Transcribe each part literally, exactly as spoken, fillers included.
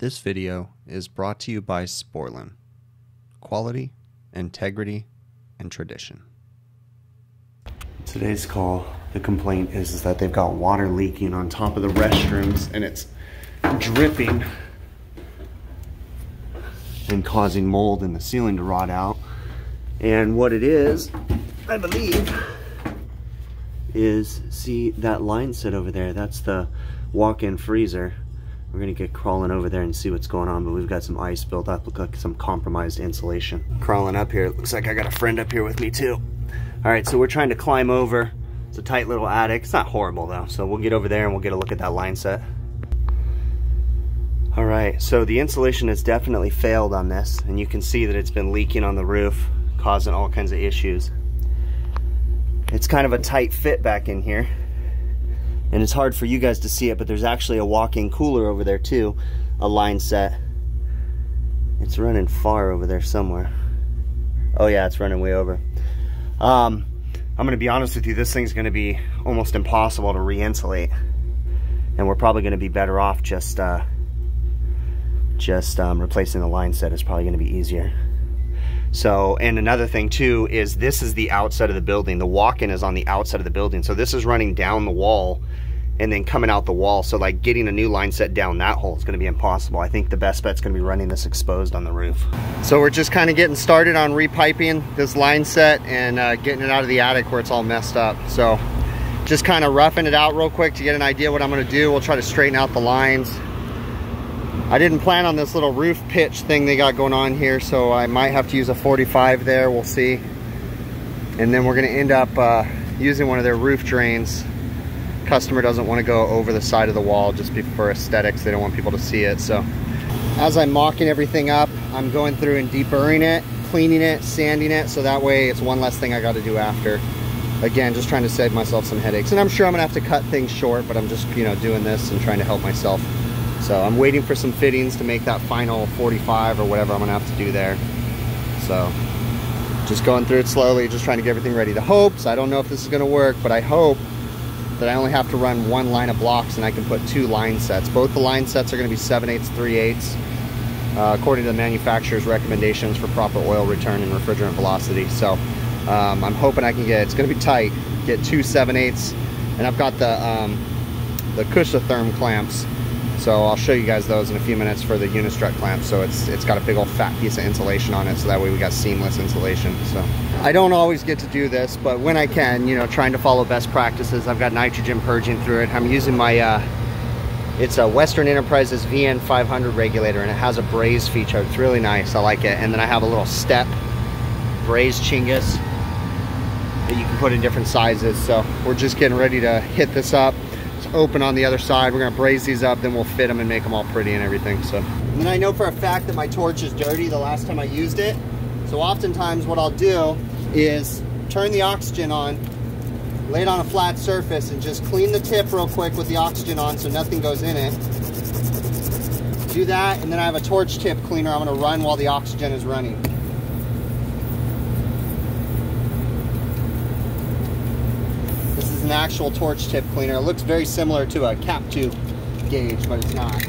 This video is brought to you by Sporlan. Quality, integrity, and tradition. Today's call, the complaint is, is that they've got water leaking on top of the restrooms and it's dripping and causing mold in the ceiling to rot out. And what it is, I believe, is, see that line set over there? That's the walk-in freezer. We're gonna get crawling over there and see what's going on, but we've got some ice built up, look like some compromised insulation. Crawling up here, it looks like I got a friend up here with me too. All right, so we're trying to climb over. It's a tight little attic. It's not horrible though, so we'll get over there and we'll get a look at that line set. All right, so the insulation has definitely failed on this, and you can see that it's been leaking on the roof, causing all kinds of issues. It's kind of a tight fit back in here. And it's hard for you guys to see it, but there's actually a walk-in cooler over there too, a line set. It's running far over there somewhere. Oh yeah, it's running way over. Um, I'm gonna be honest with you, this thing's gonna be almost impossible to re-insulate. And we're probably gonna be better off just, uh, just um, replacing the line set is probably gonna be easier. So, and another thing too is this is the outside of the building. The walk-in is on the outside of the building. So this is running down the wall and then coming out the wall. So like getting a new line set down that hole is gonna be impossible. I think the best bet's gonna be running this exposed on the roof. So we're just kind of getting started on repiping this line set and uh, getting it out of the attic where it's all messed up. So just kind of roughing it out real quick to get an idea what I'm gonna do. We'll try to straighten out the lines. I didn't plan on this little roof pitch thing they got going on here, so I might have to use a forty-five there, we'll see. And then we're gonna end up uh, using one of their roof drains. Customer doesn't wanna go over the side of the wall just for aesthetics, they don't want people to see it, so. As I'm mocking everything up, I'm going through and deburring it, cleaning it, sanding it, so that way it's one less thing I gotta do after. Again, just trying to save myself some headaches. And I'm sure I'm gonna have to cut things short, but I'm just, you know, doing this and trying to help myself. So I'm waiting for some fittings to make that final forty-five or whatever I'm gonna have to do there. So just going through it slowly, just trying to get everything ready. The hopes, I don't know if this is gonna work, but I hope that I only have to run one line of blocks and I can put two line sets. Both the line sets are gonna be seven eighths, three eighths, uh, according to the manufacturer's recommendations for proper oil return and refrigerant velocity. So um, I'm hoping I can get, it's gonna be tight, get two seven eighths. And I've got the, um, the Kusha Therm clamps. So I'll show you guys those in a few minutes for the Unistrut clamp. So it's it's got a big old fat piece of insulation on it, so that way we got seamless insulation. So I don't always get to do this, but when I can, you know, trying to follow best practices. I've got nitrogen purging through it. I'm using my uh, it's a Western Enterprises V N five hundred regulator, and it has a braze feature. It's really nice. I like it. And then I have a little step braze Chingus that you can put in different sizes. So we're just getting ready to hit this up. Open on the other side. We're gonna braze these up, then we'll fit them and make them all pretty and everything. So, and then I know for a fact that my torch is dirty the last time I used it. So oftentimes what I'll do is turn the oxygen on, lay it on a flat surface, and just clean the tip real quick with the oxygen on so nothing goes in it. Do that, and then I have a torch tip cleaner I'm gonna run while the oxygen is running. An actual torch tip cleaner. It looks very similar to a cap tube gauge, but it's not.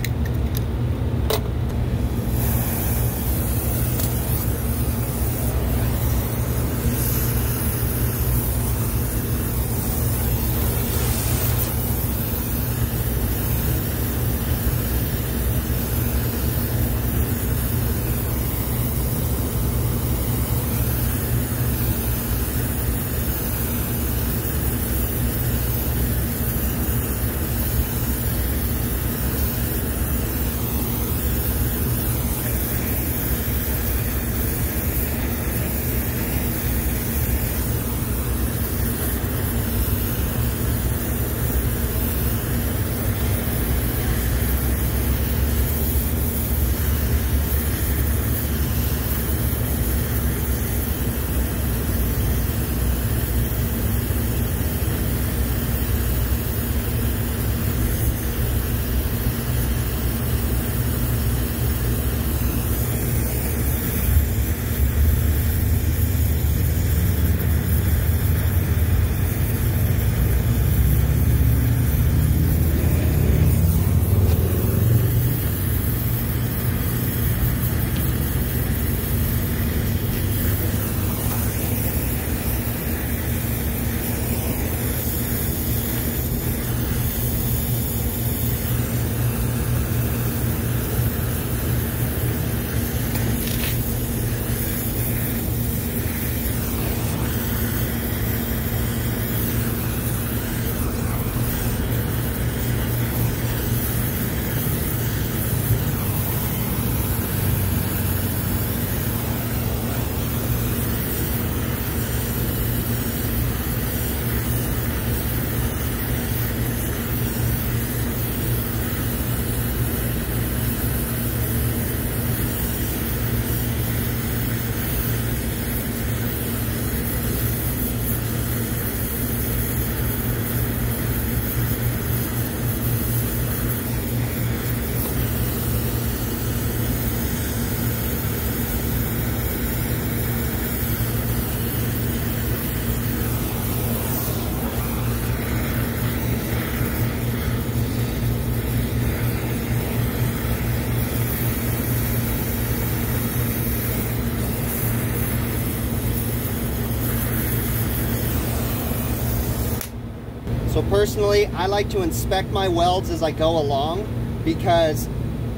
So personally, I like to inspect my welds as I go along, because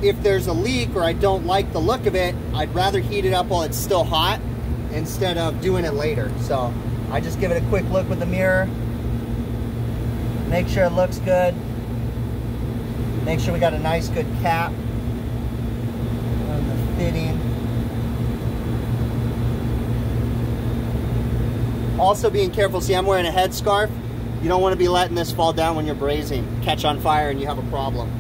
if there's a leak or I don't like the look of it, I'd rather heat it up while it's still hot instead of doing it later. So I just give it a quick look with the mirror, make sure it looks good, make sure we got a nice good cap on the fitting. Also being careful, see I'm wearing a headscarf. You don't want to be letting this fall down when you're brazing, catch on fire and you have a problem.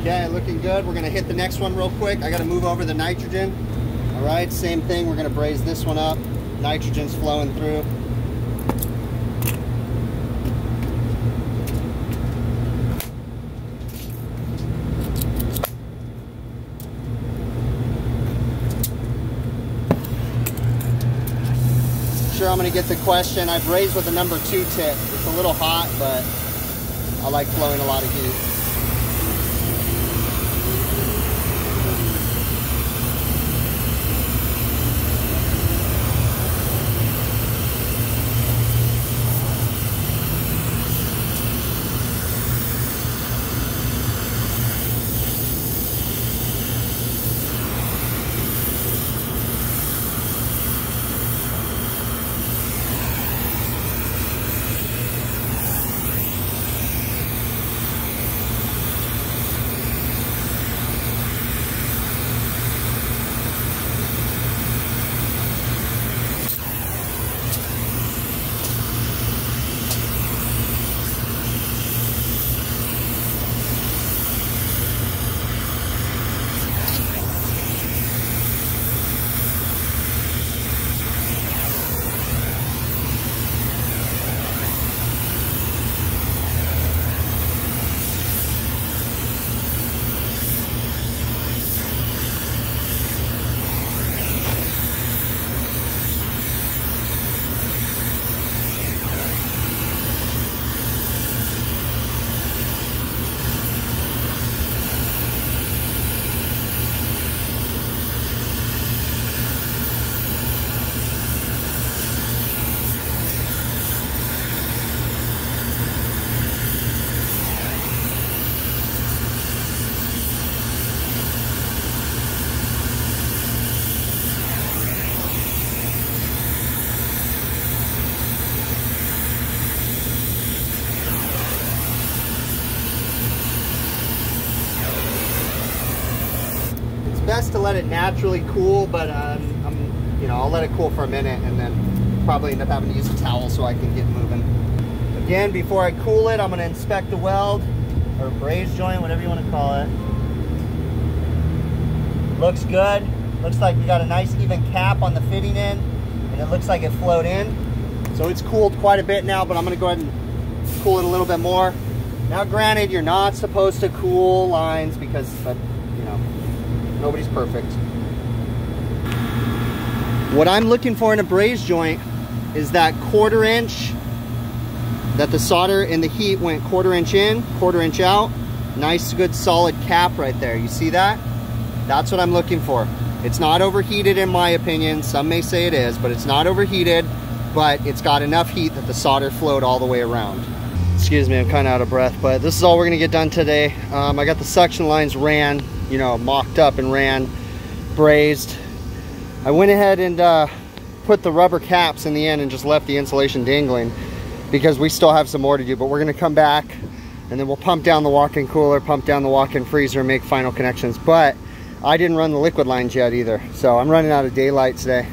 Okay, looking good. We're gonna hit the next one real quick. I gotta move over the nitrogen. All right, same thing. We're gonna braze this one up. Nitrogen's flowing through. Sure, I'm gonna get the question. I braze with a number two tip. It's a little hot, but I like flowing a lot of heat. Best to let it naturally cool, but um, I'm, you know, I'll let it cool for a minute and then probably end up having to use a towel so I can get moving. Again, before I cool it, I'm going to inspect the weld or braze joint, whatever you want to call it. Looks good. Looks like we got a nice even cap on the fitting end, and it looks like it flowed in. So it's cooled quite a bit now, but I'm going to go ahead and cool it a little bit more. Now, granted, you're not supposed to cool lines because, but you know, nobody's perfect. What I'm looking for in a braze joint is that quarter inch, that the solder and the heat went quarter inch in, quarter inch out. Nice, good, solid cap right there. You see that? That's what I'm looking for. It's not overheated in my opinion. Some may say it is, but it's not overheated, but it's got enough heat that the solder flowed all the way around. Excuse me, I'm kind of out of breath, but this is all we're gonna get done today. Um, I got the suction lines ran, you know, mocked up and ran, brazed. I went ahead and uh, put the rubber caps in the end and just left the insulation dangling because we still have some more to do, but we're gonna come back and then we'll pump down the walk-in cooler, pump down the walk-in freezer, and make final connections. But I didn't run the liquid lines yet either, so I'm running out of daylight today.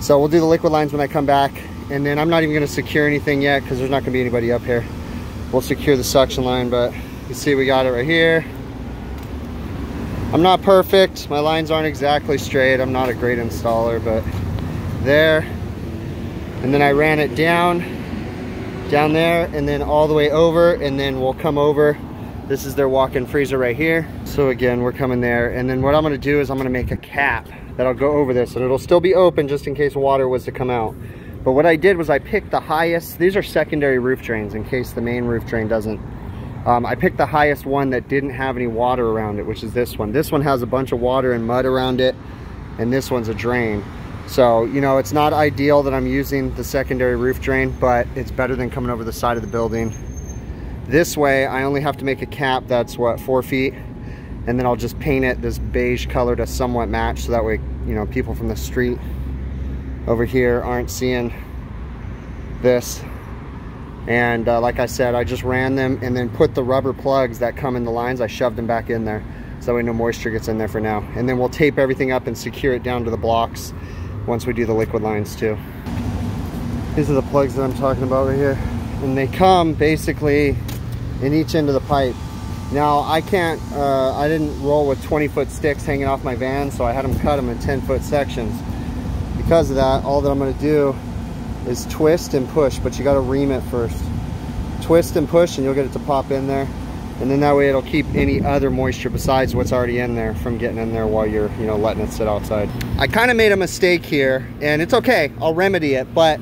So we'll do the liquid lines when I come back, and then I'm not even gonna secure anything yet because there's not gonna be anybody up here. We'll secure the suction line, but you see we got it right here. I'm not perfect, my lines aren't exactly straight, I'm not a great installer, but there, and then I ran it down, down there, and then all the way over, and then we'll come over. This is their walk-in freezer right here. So again, we're coming there, and then what I'm gonna do is I'm gonna make a cap that'll go over this, and it'll still be open just in case water was to come out. But what I did was I picked the highest, these are secondary roof drains in case the main roof drain doesn't. Um, I picked the highest one that didn't have any water around it, which is this one. This one has a bunch of water and mud around it, and this one's a drain. So, you know, it's not ideal that I'm using the secondary roof drain, but it's better than coming over the side of the building. This way, I only have to make a cap that's, what, four feet? And then I'll just paint it this beige color to somewhat match, so that way, you know, people from the street over here aren't seeing this. And uh, like I said, I just ran them and then put the rubber plugs that come in the lines, I shoved them back in there, so that way no moisture gets in there for now. And then we'll tape everything up and secure it down to the blocks once we do the liquid lines too. These are the plugs that I'm talking about right here. And they come basically in each end of the pipe. Now I can't, uh, I didn't roll with twenty foot sticks hanging off my van, so I had them cut them in ten foot sections. Because of that, all that I'm gonna do is twist and push, but you gotta ream it first. Twist and push and you'll get it to pop in there. And then that way it'll keep any other moisture besides what's already in there from getting in there while you're, you know, letting it sit outside. I kind of made a mistake here, and it's okay, I'll remedy it, but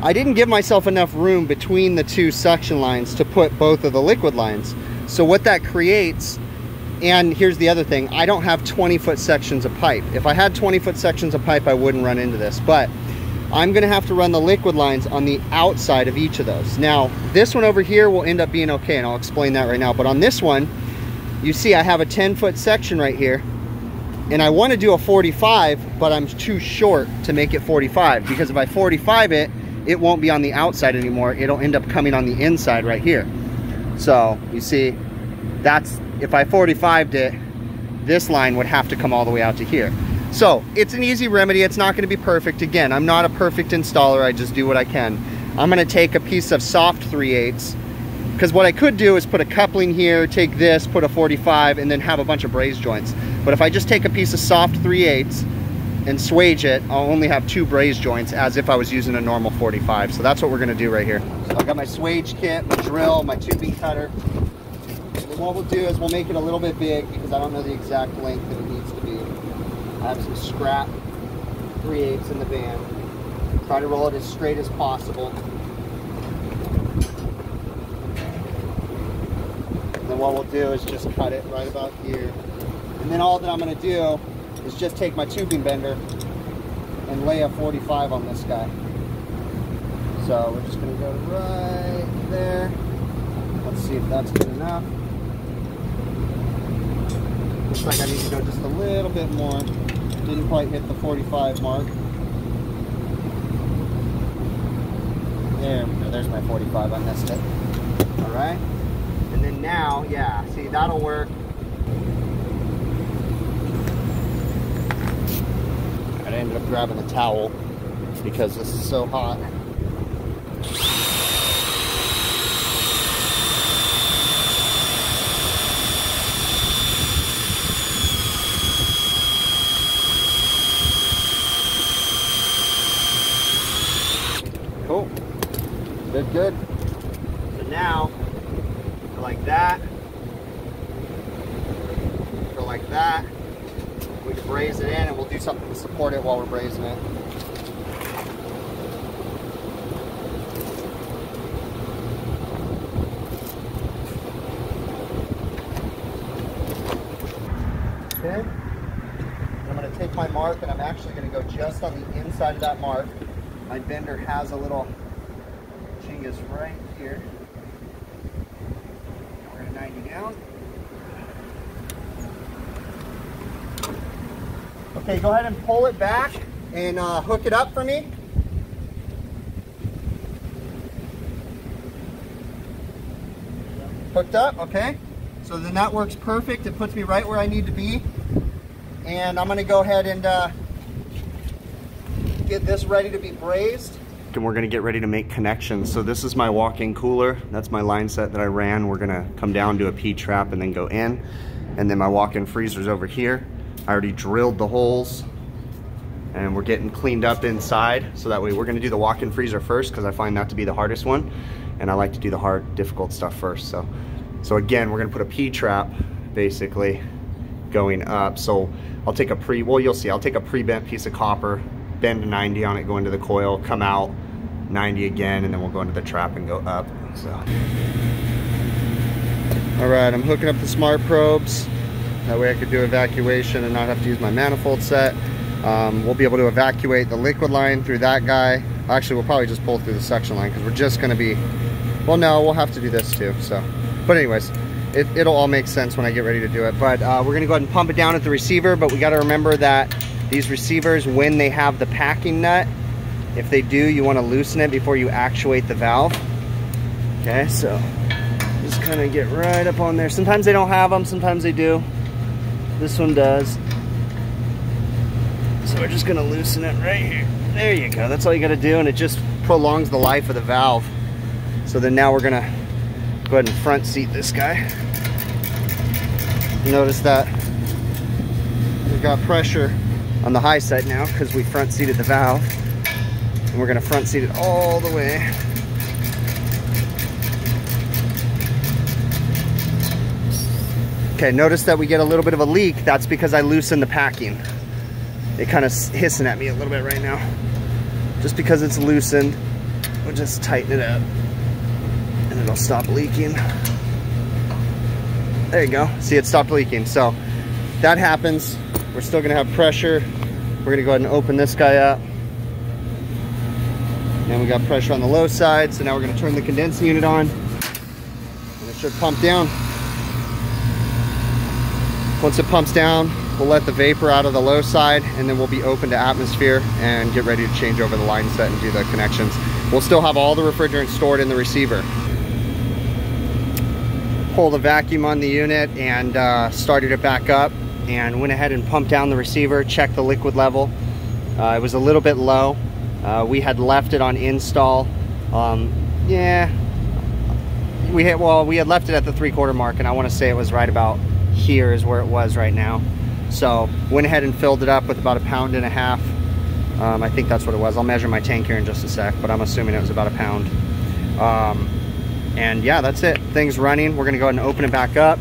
I didn't give myself enough room between the two suction lines to put both of the liquid lines. So what that creates, and here's the other thing, I don't have twenty foot sections of pipe. If I had twenty foot sections of pipe, I wouldn't run into this, but I'm gonna have to run the liquid lines on the outside of each of those. Now, this one over here will end up being okay, and I'll explain that right now, but on this one, you see I have a ten foot section right here, and I wanna do a forty-five, but I'm too short to make it forty-five, because if I forty-five it, it won't be on the outside anymore, it'll end up coming on the inside right here. So you see, that's, if I forty-fived it, this line would have to come all the way out to here. So it's an easy remedy, it's not gonna be perfect. Again, I'm not a perfect installer, I just do what I can. I'm gonna take a piece of soft three eighths, because what I could do is put a coupling here, take this, put a forty-five, and then have a bunch of braze joints. But if I just take a piece of soft three eighths and swage it, I'll only have two braze joints as if I was using a normal forty-five. So that's what we're gonna do right here. So I've got my swage kit, my drill, my two bead cutter. And what we'll do is we'll make it a little bit big, because I don't know the exact length that it needs to be. I have some scrap three eighths in the van. Try to roll it as straight as possible. And then what we'll do is just cut it right about here. And then all that I'm gonna do is just take my tubing bender and lay a forty-five on this guy. So we're just gonna go right there. Let's see if that's good enough. Looks like I need to go just a little bit more. Didn't quite hit the forty-five mark. There we go, there's my forty-five, I missed it. All right, and then now, yeah, see, that'll work. I ended up grabbing a towel because this is so hot. Cool. Did good. So now, go like that. Go like that. We can braze it in, and we'll do something to support it while we're brazing it. Okay. I'm going to take my mark, and I'm actually going to go just on the inside of that mark. My bender has a little chingus right here. We're at ninety down. Okay, go ahead and pull it back and uh, hook it up for me. Hooked up, okay. So then that works perfect. It puts me right where I need to be. And I'm gonna go ahead and uh, get this ready to be brazed. And we're gonna get ready to make connections. So this is my walk-in cooler. That's my line set that I ran. We're gonna come down, do a P-trap, and then go in. And then my walk-in freezer's over here. I already drilled the holes, and we're getting cleaned up inside, so that way we're gonna do the walk-in freezer first, because I find that to be the hardest one, and I like to do the hard, difficult stuff first. So, so again, we're gonna put a P-trap, basically, going up. So I'll take a pre, well, you'll see, I'll take a pre-bent piece of copper, bend to ninety on it, go into the coil, come out, ninety again, and then we'll go into the trap and go up, so. All right, I'm hooking up the smart probes. That way I could do evacuation and not have to use my manifold set. Um, we'll be able to evacuate the liquid line through that guy. Actually, we'll probably just pull through the suction line because we're just going to be, well, no, we'll have to do this too. So, but anyways, it, it'll all make sense when I get ready to do it. But uh, we're going to go ahead and pump it down at the receiver. But we got to remember that these receivers, when they have the packing nut, if they do, you want to loosen it before you actuate the valve. Okay, so just kind of get right up on there. Sometimes they don't have them, sometimes they do. This one does. So we're just gonna loosen it right here. There you go, that's all you gotta do, and it just prolongs the life of the valve. So then now we're gonna go ahead and front seat this guy. Notice that we've got pressure on the high side now because we front seated the valve. And we're gonna front seat it all the way. Okay, notice that we get a little bit of a leak. That's because I loosened the packing. It kind of hissing at me a little bit right now. Just because it's loosened, we'll just tighten it up and it'll stop leaking. There you go. See, it stopped leaking. So that happens. We're still gonna have pressure. We're gonna go ahead and open this guy up. And we got pressure on the low side. So now we're gonna turn the condensing unit on and it should pump down. Once it pumps down, we'll let the vapor out of the low side and then we'll be open to atmosphere and get ready to change over the line set and do the connections. We'll still have all the refrigerant stored in the receiver. Pulled the vacuum on the unit and uh, started it back up and went ahead and pumped down the receiver, checked the liquid level. Uh, it was a little bit low. Uh, we had left it on install. Um, yeah, we had, well, we had left it at the three quarter mark and I wanna say it was right about here is where it was right now. So went ahead and filled it up with about a pound and a half. Um, I think that's what it was. I'll measure my tank here in just a sec, but I'm assuming it was about a pound. Um, and yeah, that's it. Thing's running. We're gonna go ahead and open it back up.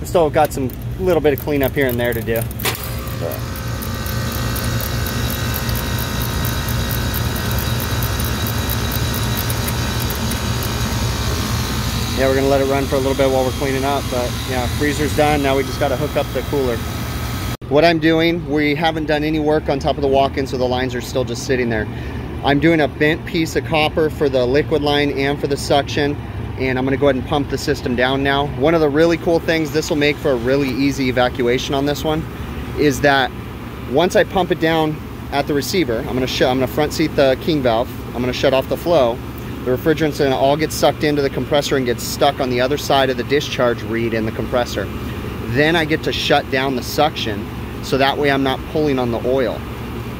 We still got some little bit of cleanup here and there to do. So. Yeah, we're gonna let it run for a little bit while we're cleaning up, but yeah, freezer's done. Now we just gotta hook up the cooler. What I'm doing, we haven't done any work on top of the walk-in, so the lines are still just sitting there. I'm doing a bent piece of copper for the liquid line and for the suction, and I'm gonna go ahead and pump the system down now. One of the really cool things this will make for a really easy evacuation on this one is that once I pump it down at the receiver, I'm gonna, I'm gonna front seat the king valve, I'm gonna shut off the flow. The refrigerant's gonna all get sucked into the compressor and gets stuck on the other side of the discharge reed in the compressor. Then I get to shut down the suction so that way I'm not pulling on the oil,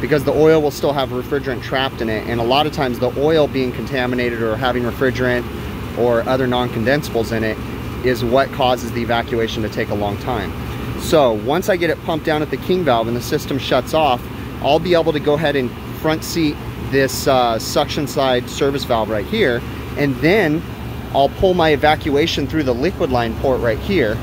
because the oil will still have refrigerant trapped in it, and a lot of times the oil being contaminated or having refrigerant or other non-condensables in it is what causes the evacuation to take a long time. So once I get it pumped down at the king valve and the system shuts off, I'll be able to go ahead and front seat this uh, suction side service valve right here, and then I'll pull my evacuation through the liquid line port right here,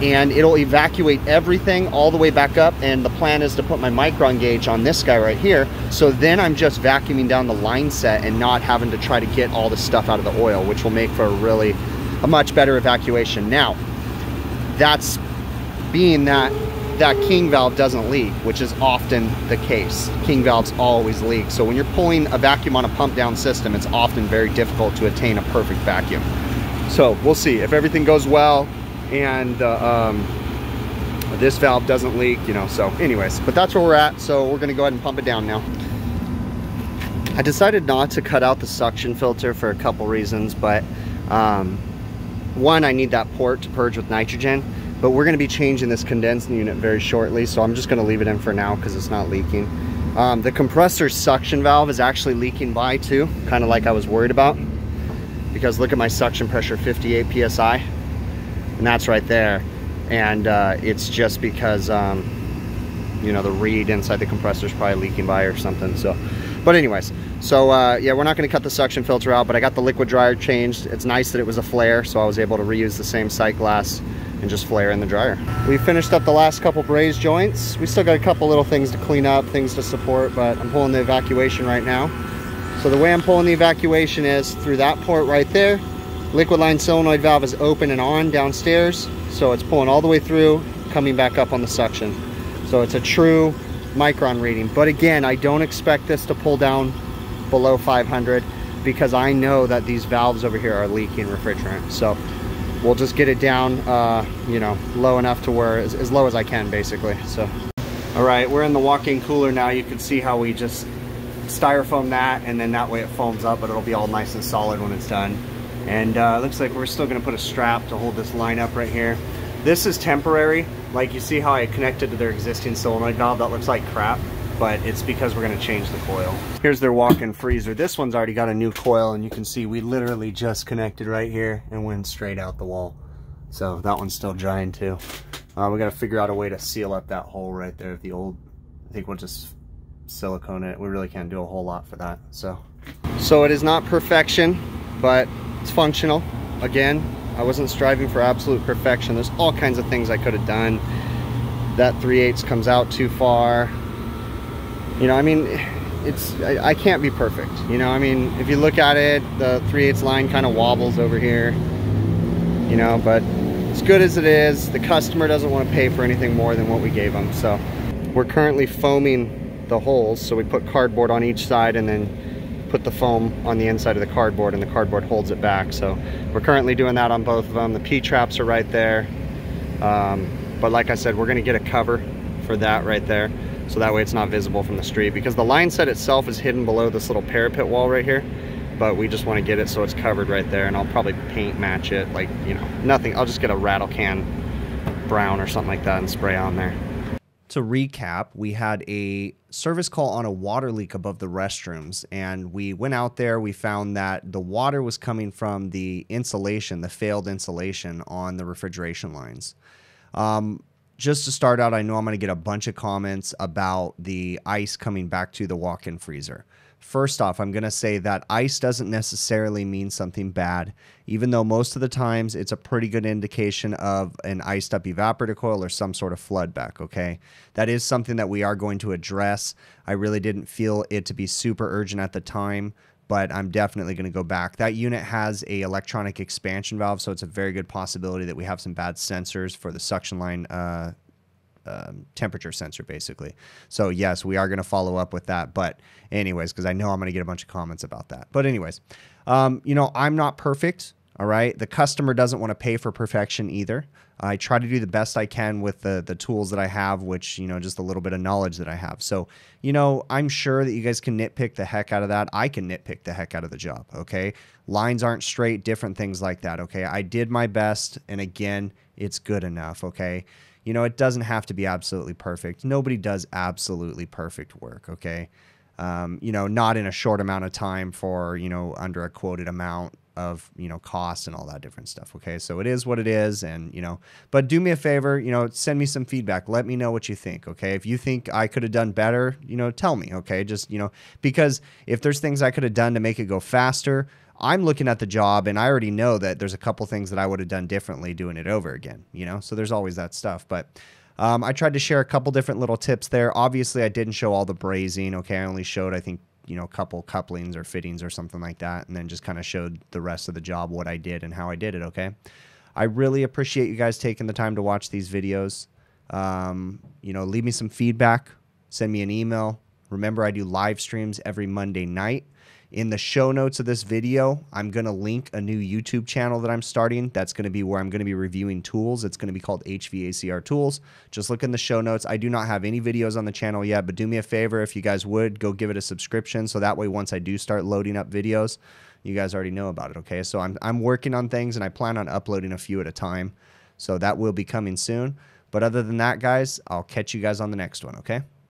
and it'll evacuate everything all the way back up, and the plan is to put my micron gauge on this guy right here, so then I'm just vacuuming down the line set and not having to try to get all the stuff out of the oil, which will make for a really a much better evacuation. Now, that's being that that king valve doesn't leak, which is often the case. King valves always leak. So when you're pulling a vacuum on a pump down system, it's often very difficult to attain a perfect vacuum. So we'll see if everything goes well and uh, um, this valve doesn't leak, you know, so anyways, but that's where we're at. So we're gonna go ahead and pump it down now. I decided not to cut out the suction filter for a couple reasons, but um, one, I need that port to purge with nitrogen. But we're gonna be changing this condensing unit very shortly, so I'm just gonna leave it in for now because it's not leaking. Um, the compressor suction valve is actually leaking by too, kind of like I was worried about, because look at my suction pressure, fifty-eight P S I, and that's right there. And uh, it's just because, um, you know, the reed inside the compressor is probably leaking by or something, so. But anyways, so uh, yeah, we're not gonna cut the suction filter out, but I got the liquid dryer changed. It's nice that it was a flare, so I was able to reuse the same sight glass and just flare in the dryer. We finished up the last couple braze joints. We still got a couple little things to clean up, things to support, but I'm pulling the evacuation right now. So the way I'm pulling the evacuation is through that port right there. Liquid line solenoid valve is open and on downstairs, so it's pulling all the way through, coming back up on the suction. So it's a true micron reading. But again, I don't expect this to pull down below five hundred because I know that these valves over here are leaking refrigerant. So we'll just get it down, uh, you know, low enough to where as, as low as I can, basically. So, all right, we're in the walk-in cooler now. You can see how we just styrofoam that, and then that way it foams up, but it'll be all nice and solid when it's done. And uh, looks like we're still gonna put a strap to hold this line up right here. This is temporary. Like, you see how I connected to their existing solenoid valve? That looks like crap, but it's because we're gonna change the coil. Here's their walk-in freezer. This one's already got a new coil, and you can see we literally just connected right here and went straight out the wall. So that one's still drying too. Uh, we gotta figure out a way to seal up that hole right there. The old, I think we'll just silicone it. We really can't do a whole lot for that. So, so it is not perfection, but it's functional. Again, I wasn't striving for absolute perfection. There's all kinds of things I could have done. That three eighths comes out too far. You know, I mean, it's, I, I can't be perfect. You know, I mean, if you look at it, the three eighths line kind of wobbles over here, you know, but as good as it is, the customer doesn't want to pay for anything more than what we gave them. So we're currently foaming the holes. So we put cardboard on each side and then put the foam on the inside of the cardboard, and the cardboard holds it back. So we're currently doing that on both of them. The P-traps are right there. Um, but like I said, we're going to get a cover for that right there, so that way it's not visible from the street, because the line set itself is hidden below this little parapet wall right here, but we just want to get it so it's covered right there. And I'll probably paint match it, like, you know, nothing. I'll just get a rattle can brown or something like that and spray on there. To recap, we had a service call on a water leak above the restrooms, and we went out there. We found that the water was coming from the insulation, the failed insulation on the refrigeration lines. Um, Just to start out, I know I'm going to get a bunch of comments about the ice coming back to the walk-in freezer. First off, I'm going to say that ice doesn't necessarily mean something bad, even though most of the times it's a pretty good indication of an iced up evaporator coil or some sort of flood back, okay? That is something that we are going to address. I really didn't feel it to be super urgent at the time, but I'm definitely going to go back. That unit has a electronic expansion valve, so it's a very good possibility that we have some bad sensors for the suction line uh, um, temperature sensor, basically. So yes, we are going to follow up with that. But anyways, because I know I'm going to get a bunch of comments about that. But anyways, um, you know, I'm not perfect. All right. The customer doesn't want to pay for perfection either. I try to do the best I can with the, the tools that I have, which, you know, just a little bit of knowledge that I have. So, you know, I'm sure that you guys can nitpick the heck out of that. I can nitpick the heck out of the job. Okay. Lines aren't straight, different things like that. Okay. I did my best. And again, it's good enough. Okay. You know, it doesn't have to be absolutely perfect. Nobody does absolutely perfect work. Okay. Um, you know, not in a short amount of time for, you know, under a quoted amount of, you know, costs and all that different stuff. Okay. So it is what it is. And, you know, but do me a favor, you know, send me some feedback. Let me know what you think. Okay. If you think I could have done better, you know, tell me. Okay. Just, you know, because if there's things I could have done to make it go faster, I'm looking at the job and I already know that there's a couple things that I would have done differently doing it over again, you know? So there's always that stuff, but um, I tried to share a couple different little tips there. Obviously I didn't show all the brazing. Okay. I only showed, I think, you know, a couple couplings or fittings or something like that, and then just kind of showed the rest of the job, what I did and how I did it. Okay. I really appreciate you guys taking the time to watch these videos. Um, you know, leave me some feedback, send me an email. Remember, I do live streams every Monday night. In the show notes of this video, I'm going to link a new YouTube channel that I'm starting. That's going to be where I'm going to be reviewing tools. It's going to be called H V A C R Tools. Just look in the show notes. I do not have any videos on the channel yet, but do me a favor, if you guys would, go give it a subscription. So that way, once I do start loading up videos, you guys already know about it, okay? So I'm, I'm working on things, and I plan on uploading a few at a time. So that will be coming soon. But other than that, guys, I'll catch you guys on the next one, okay?